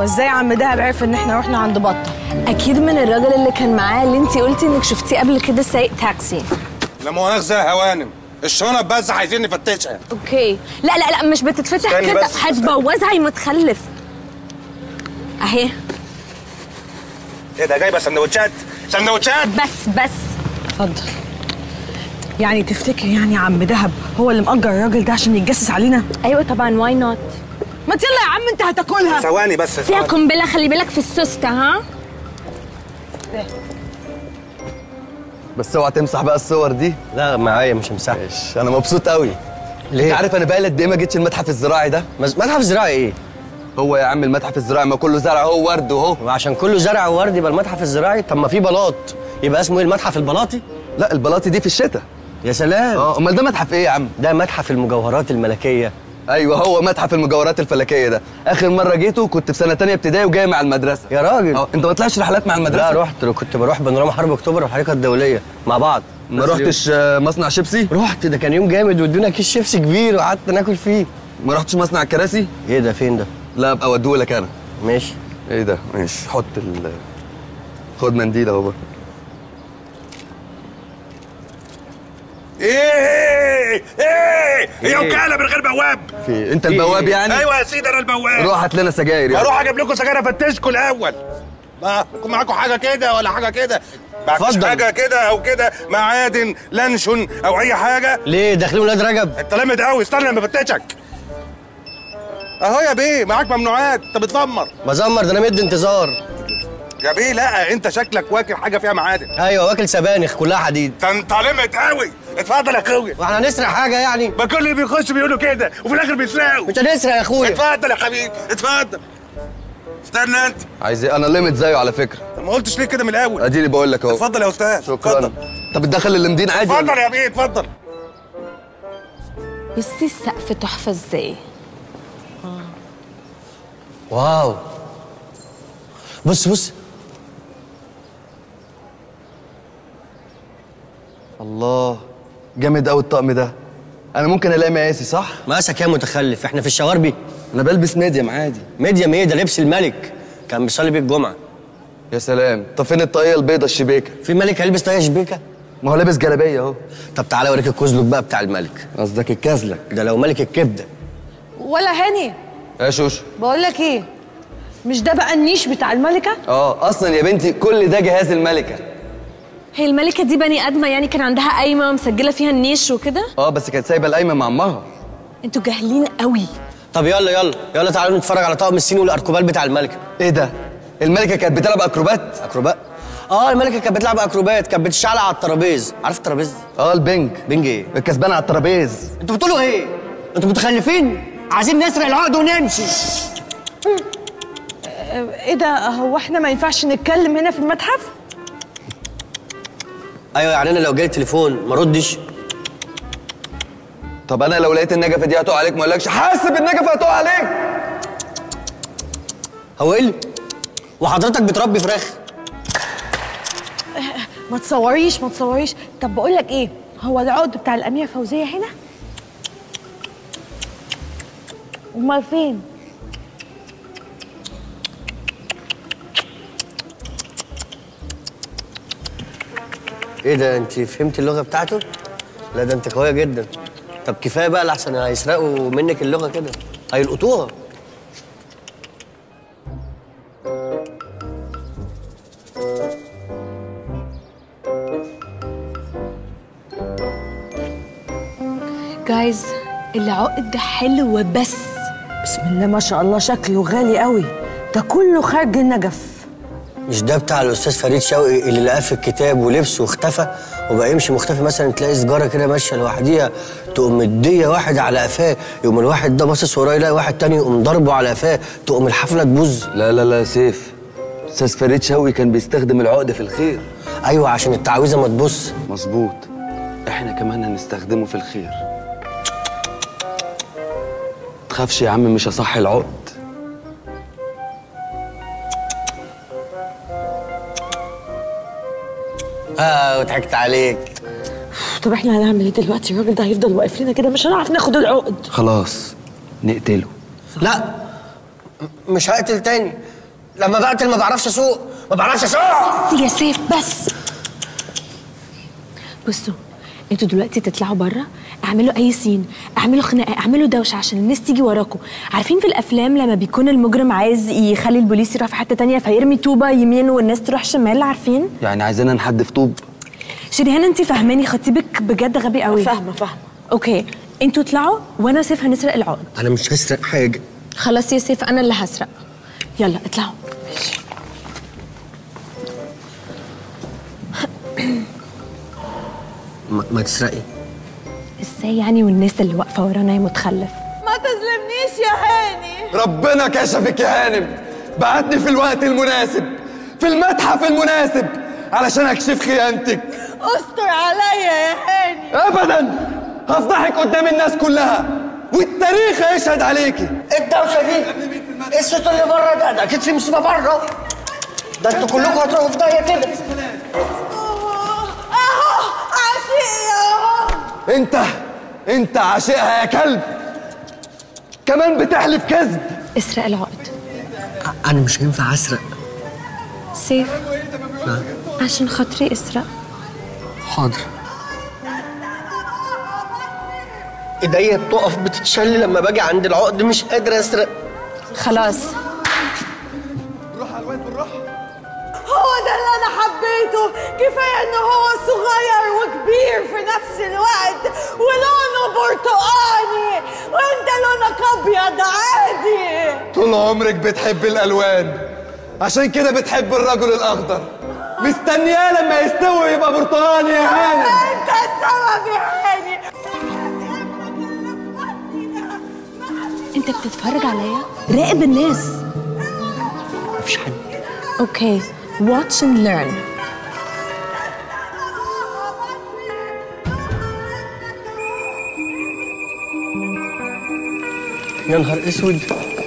هو ازاي عم دهب عرف ان احنا رحنا عند بطه؟ اكيد من الراجل اللي كان معاه اللي انت قلتي انك شفتيه قبل كده سايق تاكسي. لا مؤاخذه يا هوانم، الشنط بس عايزين نفتشها. اوكي. لا لا لا مش بتتفتح كده، هتبوظها يا متخلف. اهي. ايه ده جايبه سندوتشات؟ سندوتشات؟ بس اتفضل. يعني تفتكر يعني عم دهب هو اللي مأجر الراجل ده عشان يتجسس علينا؟ ايوه طبعا، واي نوت. ما يلا يا عم انت هتاكلها. ثواني بس فيها قنبله، خلي بالك في السوسته. ها ده. بس اوعى تمسح بقى الصور دي. لا معايا مش همسحها. انا مبسوط قوي. ليه؟ انت عارف انا بقالي قد ايه ما جيتش المتحف الزراعي ده؟ متحف زراعي ايه؟ هو يا عم المتحف الزراعي ما كله زرع اهو ورد اهو. عشان كله زرع وورد يبقى المتحف الزراعي؟ طب ما في بلاط، يبقى اسمه ايه؟ المتحف البلاطي؟ لا البلاطي دي في الشتاء. يا سلام. اه امال ده متحف ايه يا عم؟ ده متحف المجوهرات الملكيه. ايوه هو متحف المجوهرات الفلكيه ده. اخر مره جيته كنت في سنه ثانيه ابتدائي وجاي مع المدرسه. يا راجل انت ما طلعتش رحلات مع المدرسه؟ لا رحت، كنت بروح بانوراما حرب اكتوبر والحركه الدوليه مع بعض. ما رحتش مصنع شيبسي؟ رحت، ده كان يوم جامد وادونا كيس شيبسي كبير وقعدت ناكل فيه. ما رحتش مصنع الكراسي؟ ايه ده فين ده؟ لا ابقى اوديه لك انا. ماشي. ايه ده؟ ماشي حط خد منديل اهو. ايه ايه هي وكاله من غير بواب؟ في انت البواب يعني؟ ايوه يا سيدي انا البواب. روح هات لنا سجاير يعني. اروح اجيب لكم سجاير افتشكم الاول. ما يكون معاكم حاجه كده ولا حاجه كده؟ معاكوش حاجه كده او كده، معادن لانشون او اي حاجه؟ ليه داخلين ولاد رجب؟ انت لامد قوي، استنى لما افتشك. اهو يا بيه معاك ممنوعات، انت بتزمر. بزمر؟ ده انا مد انتظار. يا بيه لا انت شكلك واكل حاجه فيها معادن. ايوه واكل سبانخ كلها حديد. ده انت لامد قوي. اتفضل يا اخويا. واحنا هنسرق حاجه يعني؟ ما كل اللي بيخش بيقولوا كده وفي الاخر بيسرقوا. مش هنسرق يا اخويا. اتفضل يا حبيبي اتفضل. استنى انت عايز ايه؟ انا ليميت زيه على فكره. ما قلتش ليه كده من الاول؟ اديني بقول لك اهو. اتفضل يا استاذ. شكرا. طب اتدخل اللمدين عادي. اتفضل يا بيه اتفضل. بصي السقف تحفه ازاي. واو. بص الله جامد قوي الطقم ده. انا ممكن الاقي مقاسي صح؟ مقاسك يا متخلف، احنا في الشواربي. انا بلبس ميديم عادي. ميديم ايه ده لبس الملك، كان بيصلي بيه الجمعه. يا سلام. طب فين الطاقيه البيضه الشبيكه؟ في ملك هيلبس طاقيه شبيكه؟ ما هو لابس جلابيه اهو. طب تعالى اوريك الكزلك بقى بتاع الملك. قصدك الكزلك ده لو ملك الكبده. ولا هاني يا شوشو بقول لك ايه، مش ده بقى النيش بتاع الملكه؟ اصلا يا بنتي كل ده جهاز الملكه. هي الملكة دي بني آدمة يعني كان عندها قايمة مسجلة فيها النيش وكده؟ بس كانت سايبة القايمة مع أمها. أنتوا جاهلين قوي. طب يلا تعالوا نتفرج على طقم الصين والأركوبال بتاع الملكة. إيه ده؟ الملكة كانت بتلعب أكروبات؟ أكروبات؟ الملكة كانت بتلعب أكروبات، كانت بتشعلق على الترابيز، عارف الترابيز؟ البنج. بنج إيه؟ الكسبان على الترابيز. أنتوا بتقولوا إيه؟ أنتوا متخلفين؟ عايزين نسرق العقد ونمشي. إيه ده؟ هو إحنا ما ينفعش نتكلم هنا في المتحف؟ ايوه يعني انا لو جالي تليفون ما ردش؟ طب انا لو لقيت النجفه دي هتقع عليك ما اقولكش حاسب النجفه هتقع عليك. هو ايه اللي وحضرتك بتربي فراخ؟ ما تصوريش. طب بقول لك ايه، هو العقد بتاع الاميره فوزيه هنا؟ امال فين؟ ايه ده انت فهمت اللغه بتاعته؟ لا ده انت قويه جدا. طب كفايه بقى لحسن هيسرقوا منك اللغه كده هيلقطوها. جايز العقد حلو بس بسم الله ما شاء الله شكله غالي قوي. ده كله خارج النجف. مش ده بتاع الاستاذ فريد شوقي اللي لقاه في الكتاب ولبسه واختفى وبقى يمشي مختفي؟ مثلا تلاقي سجاره كده ماشيه لوحديها تقوم مديه واحد على قفاه، يقوم الواحد ده باصص وراه يلاقي واحد تاني يقوم ضربه على قفاه، تقوم الحفله تبوظ. لا لا لا يا سيف، الاستاذ فريد شوقي كان بيستخدم العقد في الخير. ايوه عشان التعويذه ما تبص. مظبوط، احنا كمان هنستخدمه في الخير. متخافش يا عم مش هصحي العقد. وضحكت عليك. طب احنا هنعمل ايه دلوقتي؟ الراجل ده هيفضل واقف لنا كده مش هنعرف ناخد العقد. خلاص نقتله. لا مش هقتل تاني، لما بقتل ما بعرفش اسوق، ما بعرفش اسوق. بس يا سيف بس. بصوا انتوا دلوقتي تطلعوا بره، اعملوا اي سين، اعملوا خناقه، اعملوا دوشه عشان الناس تيجي وراكم. عارفين في الافلام لما بيكون المجرم عايز يخلي البوليس يروح في حته ثانيه فيرمي طوبه يمين والناس تروح شمال؟ عارفين؟ يعني عايزانا نحدف طوب؟ شريهان انت فاهماني، خطيبك بجد غبي قوي. فاهمه. اوكي انتوا اطلعوا وانا وسيف هنسرق العقد. انا مش هسرق حاجه. خلاص يا سيف انا اللي هسرق. يلا اطلعوا. ماشي. ما تسرقي. ازاي يعني والناس اللي واقفه ورانا يا متخلف؟ ما تظلمنيش يا هاني. ربنا كشفك يا هانم، بعتني في الوقت المناسب في المتحف المناسب علشان اكشف خيانتك. استر عليا يا هاني. ابدا، هفضحك قدام الناس كلها والتاريخ هيشهد عليكي. الدوشه دي الستر اللي بره ده اكيد في مصيبه بره. ده انتوا كلكم هتروحوا في داهيه كده. انت عاشقها يا كلب، كمان بتحلف كذب. اسرق العقد. انا مش هينفع اسرق سيف. عشان خاطري اسرق. حاضر. ايديا بتقف بتتشل لما باجي عند العقد، مش قادر اسرق. خلاص نروح على الواد بالراحه. هو ده اللي انا حبيته، كفايه ان هو صغير وكبير في نفس الوقت ولونه برتقاني وانت لونك ابيض عادي. طول عمرك بتحب الالوان، عشان كده بتحب الرجل الاخضر، مستنياه لما يستوي يبقى برتقاني يا هاني. انت السبب يا هاني. انت بتتفرج عليا؟ راقب الناس. مفيش حد. اوكي watch and learn. يا نهار اسود،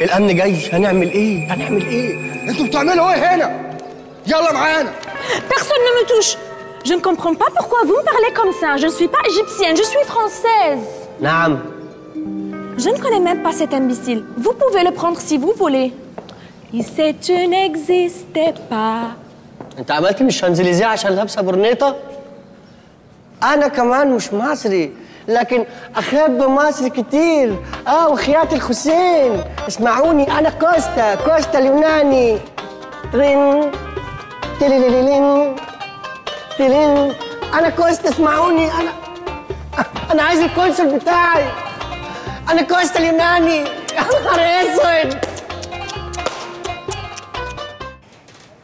الامن جاي. هنعمل ايه؟ انتوا بتعملوا ايه هنا؟ يلا معانا. Personne ne me touche. Je ne comprends pas pourquoi vous me parlez comme ça. Je ne suis pas égyptienne, je suis française. نعم. Je ne connais même pas cet imbécile. Vous pouvez le prendre si vous voulez. Ici tu n'existais pas. انت عملت مش شانزليزيه عشان لابسه برنيطه؟ انا كمان مش مصري، لكن اخب مصر كتير. وخيات الحسين. اسمعوني، انا كوستا اليوناني. ترين تليليلين تلين. انا كوستا، اسمعوني. انا عايز الكونسل بتاعي. انا كوستا اليوناني. يا نهار اسود.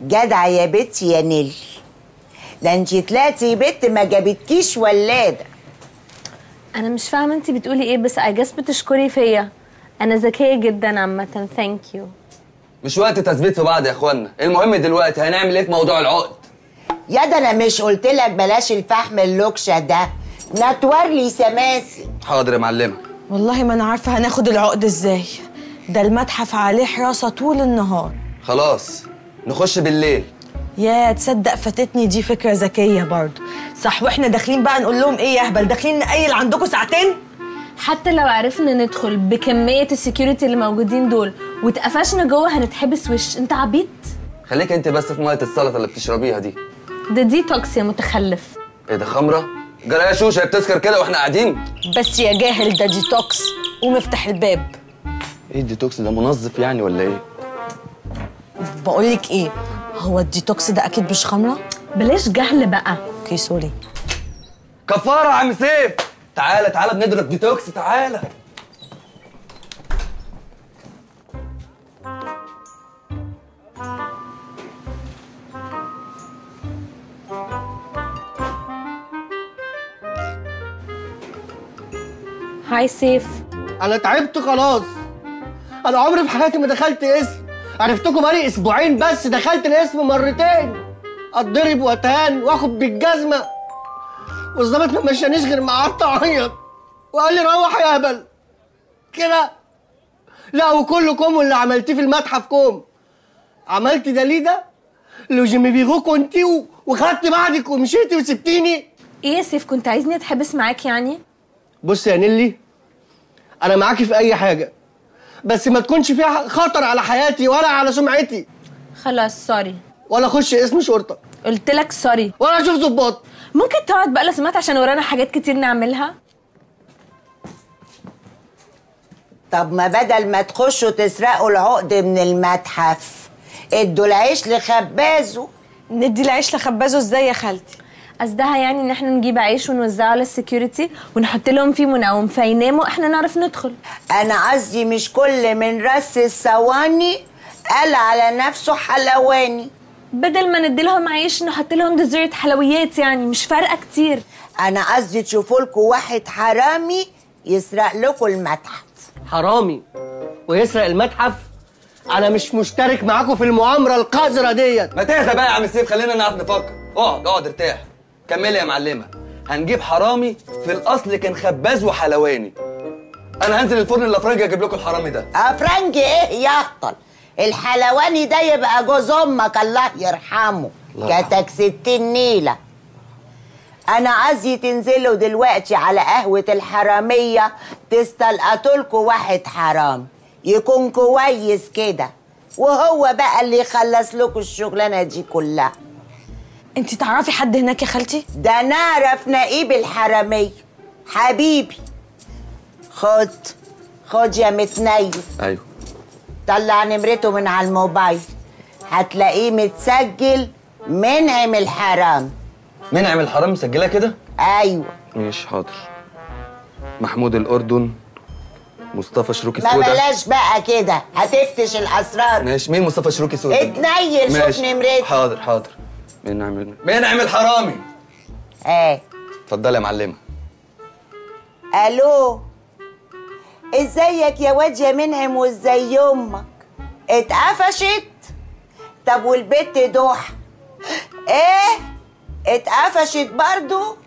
جدع يا بت يا نيل، ده انتي طلعتي بت ما جابتكيش ولاده. أنا مش فاهمة أنتي بتقولي إيه، بس أجاز بتشكري فيا. أنا ذكية جدا عامة. ثانك يو. مش وقت تثبيت في بعض يا إخوانا، المهم دلوقتي هنعمل إيه في موضوع العقد؟ يا ده أنا مش قلت لك بلاش الفحم اللوكشة ده، نتور لي سماسي. حاضر يا معلمة. والله ما أنا عارفة هناخد العقد إزاي، ده المتحف عليه حراسة طول النهار. خلاص نخش بالليل. يا تصدق فاتتني دي، فكرة ذكية برضه. صح، واحنا داخلين بقى نقول لهم ايه يا اهبل، داخلين نقيل عندكم ساعتين؟ حتى لو عرفنا ندخل بكمية السكيورتي اللي موجودين دول واتقفشنا جوه هنتحبس. وش انت عبيط؟ خليك انت بس في مية السلطة اللي بتشربيها دي. ده دي توكس يا متخلف. ايه ده، خمرة؟ جرى يا شوشة بتسكر كده واحنا قاعدين؟ بس يا جاهل، ده دي توكس. قوم افتح الباب. ايه الديتوكس ده، منظف يعني ولا ايه؟ بقول لك ايه، هو الديتوكس ده اكيد مش خمره. بلاش جهل بقى. اوكي سوري. كفاره يا عم سيف. تعالى بنضرب ديتوكس. تعالى. هاي سيف. انا تعبت خلاص، انا عمري في حياتي ما دخلت اسم. عرفتكم بقالي اسبوعين بس، دخلت الاسم مرتين، اتضرب واتهان واخد بالجزمه، والظابط ما مشانيش غير ما قعدت اعيط وقال لي روح يا هبل كده. لا وكلكم اللي عملتيه في المتحف كوم، عملت ده ليه؟ ده لو جيمي بيغو كنتي وخدت بعدك ومشيتي وسبتيني. ايه يا سيف، كنت عايزني اتحبس معاك يعني؟ بص يا نيلي، انا معاكي في اي حاجه، بس ما تكونش فيها خطر على حياتي ولا على سمعتي. خلاص سوري. ولا اخش اسم شرطه. قلت لك سوري. ولا اشوف ظباط. ممكن تقعد بقى لو سمحت عشان ورانا حاجات كتير نعملها. طب ما بدل ما تخشوا تسرقوا العقد من المتحف ادوا العيش لخبازه. ندي العيش لخبازه ازاي يا خالتي؟ قصدها يعني ان احنا نجيب عيش ونوزعه على السكيورتي ونحط لهم فيه منقوم فيناموا احنا نعرف ندخل. انا قصدي مش كل من رس الثواني قال على نفسه حلواني. بدل ما ندي لهم عيش نحط لهم ديزرت حلويات يعني مش فارقه كتير. انا قصدي تشوفوا لكم واحد حرامي يسرق لكم المتحف. حرامي ويسرق المتحف؟ انا مش مشترك معاكم في المؤامره القذره ديت. ما تهدى بقى يا عم السيف خلينا نعرف نفكر. اقعد اقعد ارتاح. كملي يا معلمه. هنجيب حرامي في الاصل كان خباز وحلواني. انا هنزل الفرن الافرنجي اجيب لكم الحرامي ده. افرنجي ايه يا هطل؟ الحلواني ده يبقى جوز امك الله يرحمه. كتك 60 نيله. انا قصدي تنزلوا دلوقتي على قهوه الحراميه تستلقطوا لكم واحد حرامي يكون كويس كده وهو بقى اللي يخلص لكم الشغلانه دي كلها. انتي تعرفي حد هناك يا خالتي؟ ده نعرف نقيب الحراميه حبيبي. خد خد يا متنيل. ايوه طلع نمرته من على الموبايل هتلاقيه متسجل منعم الحرامي. منعم الحرامي مسجلها كده؟ ايوه ماشي حاضر. محمود الاردن مصطفى شروكي سودا. ما بلاش بقى كده هتفتش الاسرار. ماشي مين مصطفى شروكي سودا؟ اتنيل شوف نمرته. حاضر حاضر. منعم الحرامي. ايه اتفضلي يا معلمه. الو ازيك يا واد يا منعم وازاي امك؟ اتقفشت؟ طب والبت دوحه ايه؟ اتقفشت برضو؟